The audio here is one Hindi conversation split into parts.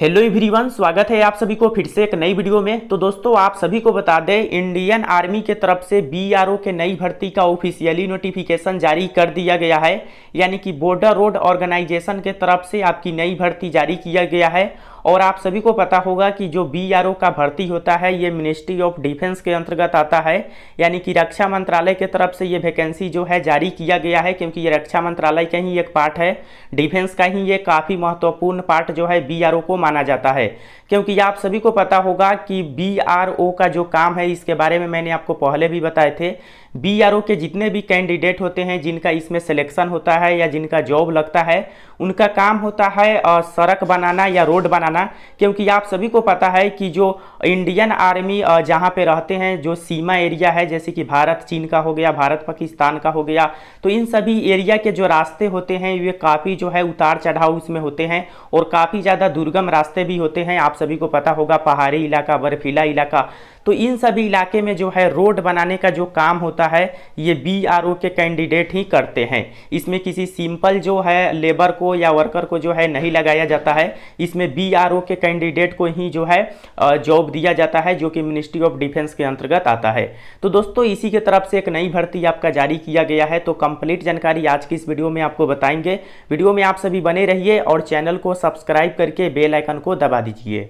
हेलो एवरीवन, स्वागत है आप सभी को फिर से एक नई वीडियो में। तो दोस्तों आप सभी को बता दें, इंडियन आर्मी के तरफ से बीआरओ के नई भर्ती का ऑफिशियली नोटिफिकेशन जारी कर दिया गया है, यानी कि बॉर्डर रोड ऑर्गेनाइजेशन के तरफ से आपकी नई भर्ती जारी किया गया है। और आप सभी को पता होगा कि जो बीआरओ का भर्ती होता है ये मिनिस्ट्री ऑफ डिफेंस के अंतर्गत आता है, यानी कि रक्षा मंत्रालय के तरफ से ये वैकेंसी जो है जारी किया गया है, क्योंकि ये रक्षा मंत्रालय का ही एक पार्ट है, डिफेंस का ही ये काफ़ी महत्वपूर्ण पार्ट जो है बीआरओ को माना जाता है। क्योंकि आप सभी को पता होगा कि बीआरओ का जो काम है, इसके बारे में मैंने आपको पहले भी बताए थे, बीआरओ के जितने भी कैंडिडेट होते हैं जिनका इसमें सिलेक्शन होता है या जिनका जॉब लगता है, उनका काम होता है सड़क बनाना या रोड बनाना। क्योंकि आप सभी को पता है कि जो इंडियन आर्मी जहां पे रहते हैं, जो सीमा एरिया है, जैसे कि भारत चीन का हो गया, भारत पाकिस्तान का हो गया, तो इन सभी एरिया के जो रास्ते होते हैं ये काफ़ी जो है उतार चढ़ाव इसमें होते हैं और काफ़ी ज़्यादा दुर्गम रास्ते भी होते हैं। आप सभी को पता होगा पहाड़ी इलाका, बर्फीला इलाका, तो इन सभी इलाके में जो है रोड बनाने का जो काम होता है ये बीआरओ के कैंडिडेट ही करते हैं। इसमें किसी सिंपल जो है लेबर को या वर्कर को जो है नहीं लगाया जाता है, इसमें बीआरओ के कैंडिडेट को ही जो है जॉब दिया जाता है, जो कि मिनिस्ट्री ऑफ डिफेंस के अंतर्गत आता है। तो दोस्तों इसी के तरफ से एक नई भर्ती आपका जारी किया गया है। तो कंप्लीट जानकारी आज की इस वीडियो में आपको बताएंगे। वीडियो में आप सभी बने रहिए और चैनल को सब्सक्राइब करके बेल आइकन को दबा दीजिए।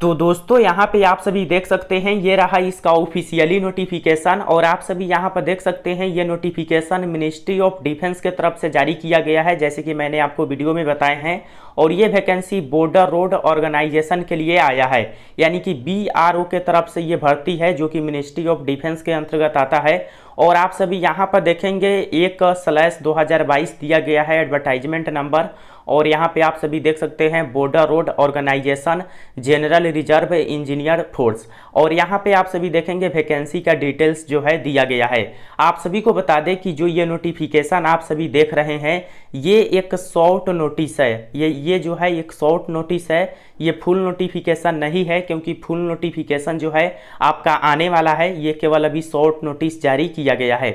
तो दोस्तों यहाँ पे आप सभी देख सकते हैं ये रहा इसका ऑफिशियली नोटिफिकेशन, और आप सभी यहाँ पर देख सकते हैं ये नोटिफिकेशन मिनिस्ट्री ऑफ डिफेंस के तरफ से जारी किया गया है, जैसे कि मैंने आपको वीडियो में बताए हैं। और ये वैकेंसी बॉर्डर रोड ऑर्गेनाइजेशन के लिए आया है, यानी कि बीआरओ के तरफ से ये भर्ती है जो कि मिनिस्ट्री ऑफ डिफेंस के अंतर्गत आता है। और आप सभी यहाँ पर देखेंगे 1/2022 दिया गया है एडवर्टाइजमेंट नंबर, और यहाँ पे आप सभी देख सकते हैं border road organisation general reserve engineer force, और यहाँ पे आप सभी देखेंगे वैकेंसी का डिटेल्स जो है दिया गया है। आप सभी को बता दें कि जो ये नोटिफिकेशन आप सभी देख रहे हैं ये एक शॉर्ट नोटिस है, ये जो है एक शॉर्ट नोटिस है, ये फुल नोटिफिकेशन नहीं है, क्योंकि फुल नोटिफिकेशन जो है आपका आने वाला है, ये केवल अभी शॉर्ट नोटिस जारी किया गया है।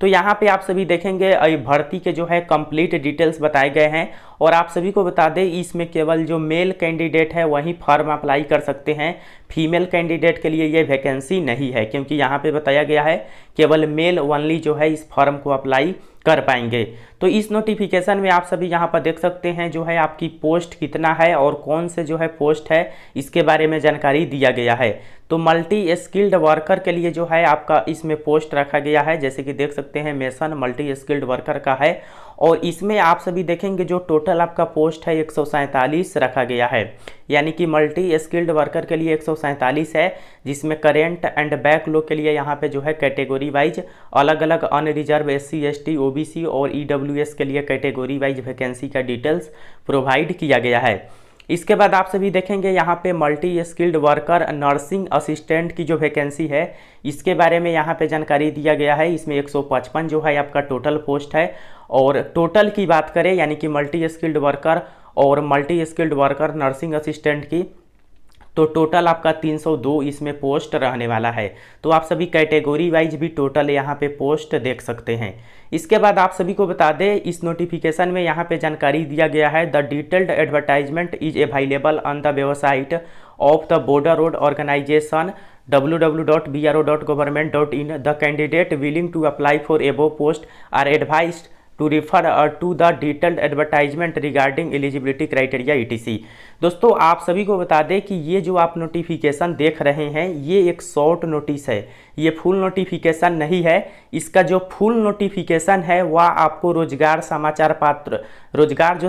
तो यहाँ पे आप सभी देखेंगे भर्ती के जो है कंप्लीट डिटेल्स बताए गए हैं। और आप सभी को बता दें इसमें केवल जो मेल कैंडिडेट है वही फॉर्म अप्लाई कर सकते हैं, फीमेल कैंडिडेट के लिए ये वैकेंसी नहीं है, क्योंकि यहाँ पे बताया गया है केवल मेल ओनली जो है इस फॉर्म को अप्लाई कर पाएंगे। तो इस नोटिफिकेशन में आप सभी यहाँ पर देख सकते हैं जो है आपकी पोस्ट कितना है और कौन से जो है पोस्ट है इसके बारे में जानकारी दिया गया है। तो मल्टी स्किल्ड वर्कर के लिए जो है आपका इसमें पोस्ट रखा गया है, जैसे कि देख सकते हैं मेसन मल्टी स्किल्ड वर्कर का है, और इसमें आप सभी देखेंगे जो टोटल आपका पोस्ट है 147 रखा गया है, यानी कि मल्टी स्किल्ड वर्कर के लिए 147 है, जिसमें करेंट एंड बैक लोग के लिए यहाँ पे जो है कैटेगरी वाइज अलग अलग अनरिजर्व SC ST OBC और EWS के लिए कैटेगरी वाइज वैकेंसी का डिटेल्स प्रोवाइड किया गया है। इसके बाद आप सभी देखेंगे यहाँ पे multi skilled worker nursing assistant की जो वैकेंसी है इसके बारे में यहाँ पे जानकारी दिया गया है। इसमें 155 जो है आपका टोटल पोस्ट है, और टोटल की बात करें यानी कि मल्टी स्किल्ड वर्कर और multi skilled worker nursing assistant की, तो टोटल आपका 302 इसमें पोस्ट रहने वाला है। तो आप सभी कैटेगरी वाइज भी टोटल यहाँ पे पोस्ट देख सकते हैं। इसके बाद आप सभी को बता दें इस नोटिफिकेशन में यहाँ पे जानकारी दिया गया है, the detailed advertisement is available on the website of the border road organisation www.bro.government.in। The candidate willing to apply for above post are advised to refer to the detailed advertisement regarding eligibility criteria etc। दोस्तों आप सभी को बता दें कि ये जो आप नोटिफिकेशन देख रहे हैं ये एक शॉर्ट नोटिस है, ये फुल नोटिफिकेशन नहीं है। इसका जो फुल नोटिफिकेशन है वह आपको रोजगार जो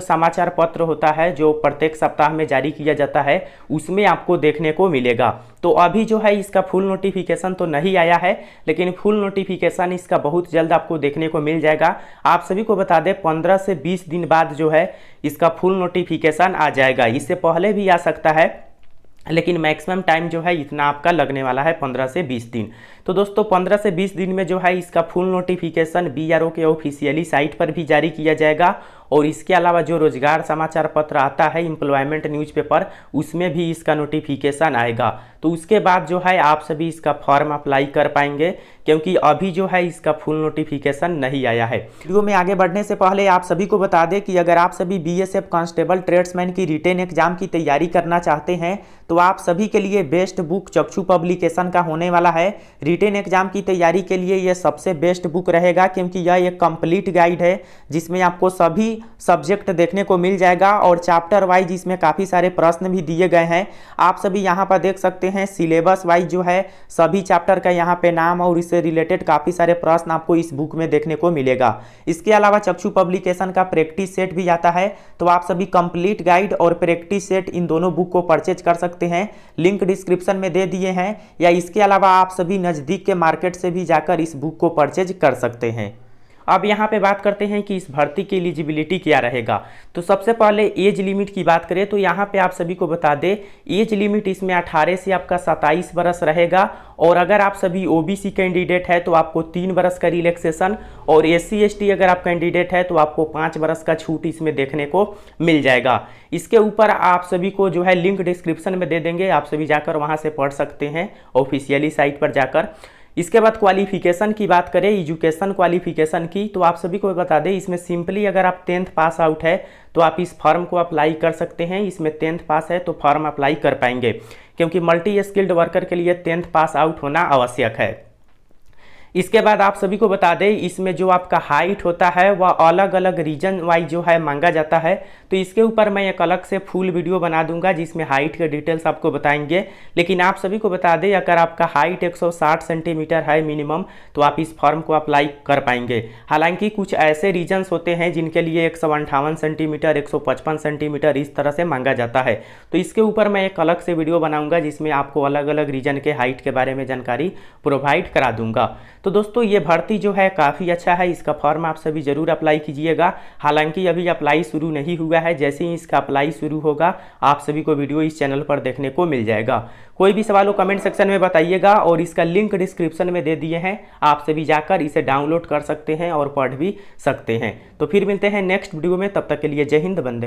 समाचार पत्र होता है जो प्रत्येक सप्ताह में जारी किया जाता है उसमें आपको देखने को मिलेगा। तो अभी जो है इसका फुल नोटिफिकेशन तो नहीं आया है, लेकिन फुल नोटिफिकेशन इसका बहुत जल्द आपको देखने को मिल जाएगा। आप सभी को बता दें 15 से 20 दिन बाद जो है इसका फुल नोटिफिकेशन आ जाएगा, इससे पहले भी आ सकता है, लेकिन मैक्सिमम टाइम जो है इतना आपका लगने वाला है 15 से 20 दिन। तो दोस्तों 15 से 20 दिन में जो है इसका फुल नोटिफिकेशन बीआरओ के ऑफिशियली साइट पर भी जारी किया जाएगा, और इसके अलावा जो रोजगार समाचार पत्र आता है एम्प्लॉयमेंट न्यूज़पेपर, उसमें भी इसका नोटिफिकेशन आएगा। तो उसके बाद जो है आप सभी इसका फॉर्म अप्लाई कर पाएंगे, क्योंकि अभी जो है इसका फुल नोटिफिकेशन नहीं आया है। वीडियो में आगे बढ़ने से पहले आप सभी को बता दें कि अगर आप सभी BSF कांस्टेबल ट्रेड्समैन की रिटेन एग्जाम की तैयारी करना चाहते हैं तो आप सभी के लिए बेस्ट बुक चक्षु पब्लिकेशन का होने वाला है। रिटेन एग्जाम की तैयारी के लिए यह सबसे बेस्ट बुक रहेगा, क्योंकि यह एक कंप्लीट गाइड है जिसमें आपको सभी सब्जेक्ट देखने को मिल जाएगा और चैप्टर वाइज इसमें काफ़ी सारे प्रश्न भी दिए गए हैं। आप सभी यहाँ पर देख सकते हैं सिलेबस वाइज जो है सभी चैप्टर का यहाँ पे नाम और इससे रिलेटेड काफ़ी सारे प्रश्न आपको इस बुक में देखने को मिलेगा। इसके अलावा चक्षु पब्लिकेशन का प्रैक्टिस सेट भी आता है, तो आप सभी कंप्लीट गाइड और प्रैक्टिस सेट इन दोनों बुक को परचेज कर सकते हैं। लिंक डिस्क्रिप्शन में दे दिए हैं, या इसके अलावा आप सभी नज़दीक के मार्केट से भी जाकर इस बुक को परचेज कर सकते हैं। अब यहाँ पे बात करते हैं कि इस भर्ती की एलिजिबिलिटी क्या रहेगा। तो सबसे पहले एज लिमिट की बात करें तो यहाँ पे आप सभी को बता दें एज लिमिट इसमें 18 से आपका 27 वर्ष रहेगा, और अगर आप सभी OBC कैंडिडेट है तो आपको 3 वर्ष का रिलैक्सेशन, और SC/ST अगर आप कैंडिडेट है तो आपको 5 वर्ष का छूट इसमें देखने को मिल जाएगा। इसके ऊपर आप सभी को जो है लिंक डिस्क्रिप्शन में दे देंगे, आप सभी जाकर वहाँ से पढ़ सकते हैं ऑफिशियली साइट पर जाकर। इसके बाद क्वालिफिकेशन की बात करें, एजुकेशन क्वालिफिकेशन की, तो आप सभी को बता दें इसमें सिंपली अगर आप 10th पास आउट है तो आप इस फॉर्म को अप्लाई कर सकते हैं। इसमें 10th पास है तो फॉर्म अप्लाई कर पाएंगे, क्योंकि मल्टी स्किल्ड वर्कर के लिए 10th पास आउट होना आवश्यक है। इसके बाद आप सभी को बता दें इसमें जो आपका हाइट होता है वह अलग अलग रीजन वाइज जो है मांगा जाता है, तो इसके ऊपर मैं एक अलग से फुल वीडियो बना दूंगा जिसमें हाइट के डिटेल्स आपको बताएंगे। लेकिन आप सभी को बता दें अगर आपका हाइट 160 सेंटीमीटर है मिनिमम तो आप इस फॉर्म को अप्लाई कर पाएंगे। हालांकि कुछ ऐसे रीजन्स होते हैं जिनके लिए 158 सेंटीमीटर, 155 सेंटीमीटर इस तरह से मांगा जाता है, तो इसके ऊपर मैं एक अलग से वीडियो बनाऊँगा जिसमें आपको अलग अलग रीजन के हाइट के बारे में जानकारी प्रोवाइड करा दूँगा। तो दोस्तों ये भर्ती जो है काफ़ी अच्छा है, इसका फॉर्म आप सभी ज़रूर अप्लाई कीजिएगा। हालांकि अभी अप्लाई शुरू नहीं हुआ है, जैसे ही इसका अप्लाई शुरू होगा आप सभी को वीडियो इस चैनल पर देखने को मिल जाएगा। कोई भी सवाल हो कमेंट सेक्शन में बताइएगा, और इसका लिंक डिस्क्रिप्शन में दे दिए हैं, आप सभी जाकर इसे डाउनलोड कर सकते हैं और पढ़ भी सकते हैं। तो फिर मिलते हैं नेक्स्ट वीडियो में, तब तक के लिए जय हिंद, वंदे।